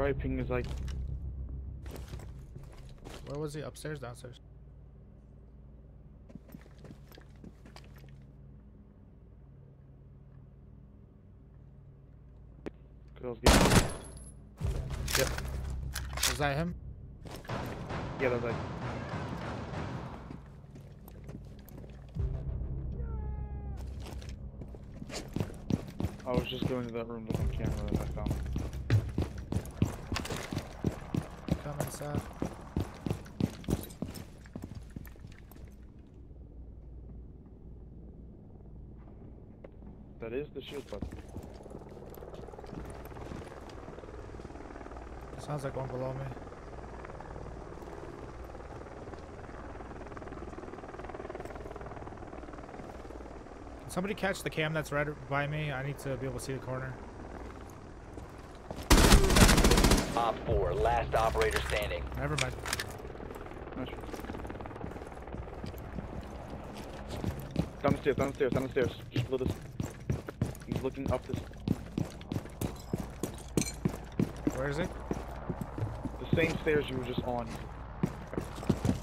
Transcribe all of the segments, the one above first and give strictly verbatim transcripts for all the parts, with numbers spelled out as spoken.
Griping is like... Where was he? Upstairs, downstairs? Yep. Is that him? Yeah, that's it. I was just going to that room looking camera that I found. Come inside. That is the shield button. Sounds like one below me. Can somebody catch the cam that's right by me? I need to be able to see the corner. Op four, last operator standing. Never mind. Not sure. Downstairs, downstairs, downstairs. Just below this. He's looking up this. Where is it? Same stairs you were just on.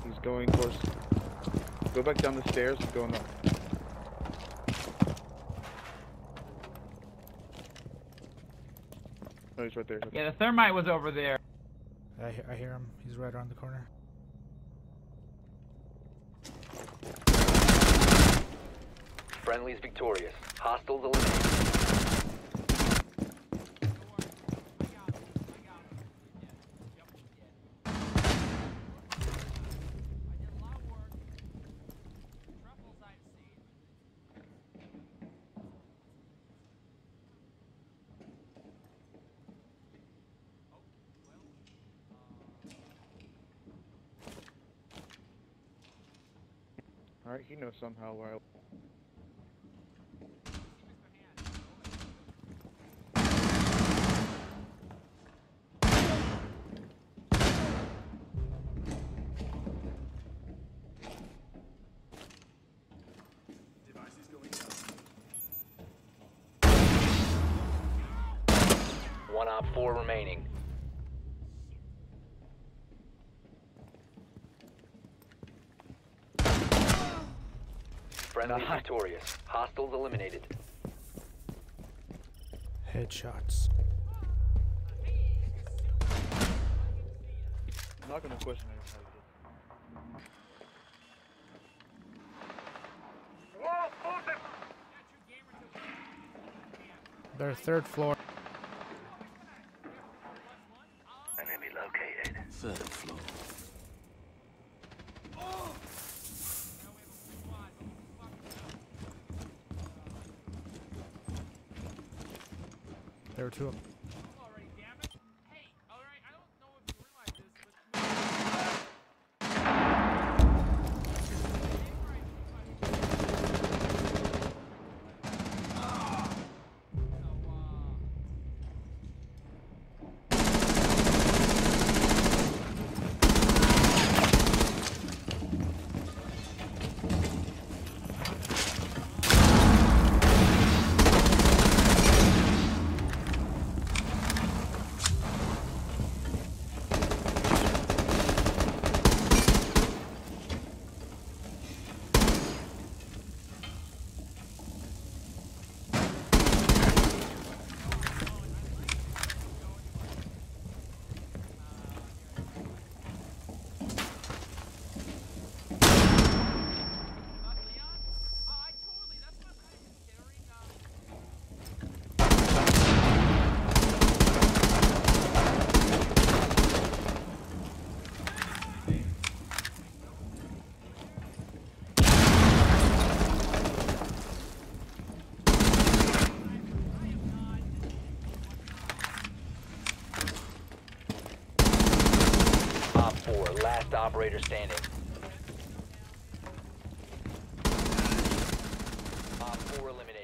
He's going towards. Go back down the stairs and going up. Oh, he's right there. He's right there. Yeah, the Thermite was over there. I, I hear him. He's right around the corner. Friendly's victorious. Hostiles eliminated. Alright, he knows somehow where I... One op four remaining. Friendly victorious. Hostiles eliminated. Headshots. I'm not gonna question it. Their third floor. Enemy located. Third floor. There were two of them. Hey, alright, I don't know if you realize this, last operator standing. Op four eliminated.